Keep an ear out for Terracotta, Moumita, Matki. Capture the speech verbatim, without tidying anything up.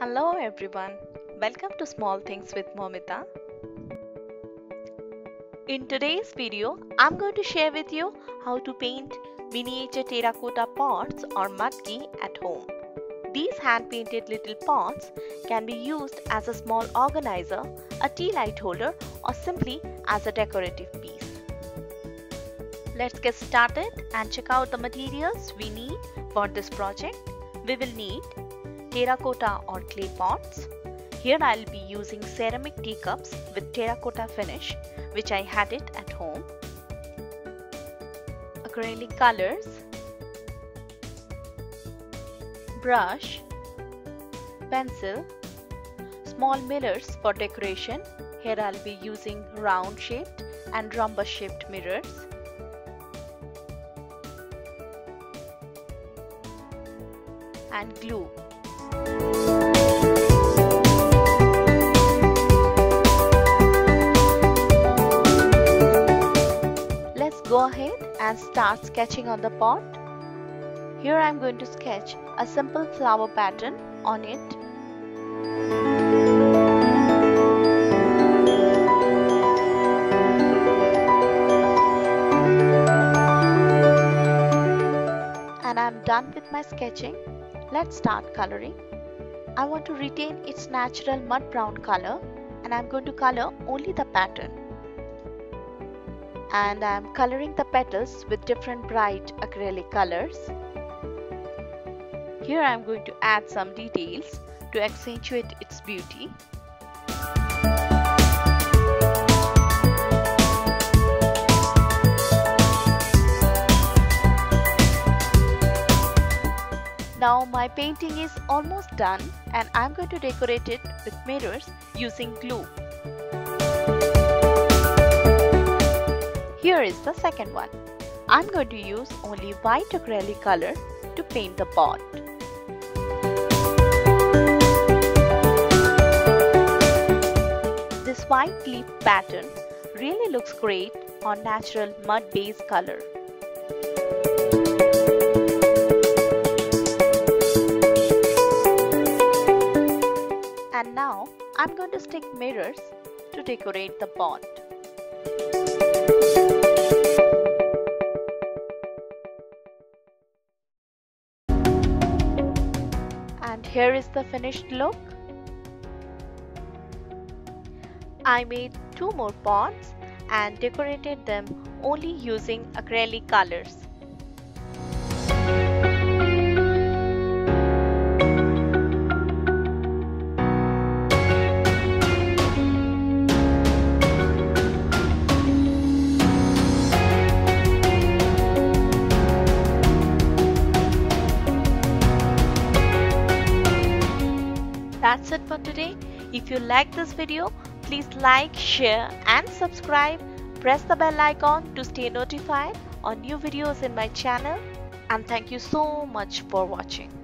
Hello everyone, welcome to Small Things with Moumita. In today's video, I'm going to share with you how to paint miniature terracotta pots or matki at home. These hand-painted little pots can be used as a small organizer, a tea light holder, or simply as a decorative piece. Let's get started and check out the materials we need for this project. We will need terracotta or clay pots. Here I'll be using ceramic teacups with terracotta finish, which I had it at home. Acrylic colors, brush, pencil, small mirrors for decoration. Here I'll be using round shaped and rhombus shaped mirrors. And glue. Let's go ahead and start sketching on the pot. Here I am going to sketch a simple flower pattern on it. And I am done with my sketching. Let's start coloring. I want to retain its natural mud brown color, and I'm going to color only the pattern. And I'm coloring the petals with different bright acrylic colors. Here I'm going to add some details to accentuate its beauty. Now my painting is almost done, and I'm going to decorate it with mirrors using glue. Here is the second one. I'm going to use only white acrylic color to paint the pot. This white leaf pattern really looks great on natural mud base color. And now I'm going to stick mirrors to decorate the pot. And here is the finished look. I made two more pots and decorated them only using acrylic colors. That's it for today. If you like this video, please like, share and subscribe. Press the bell icon to stay notified on new videos in my channel. And thank you so much for watching.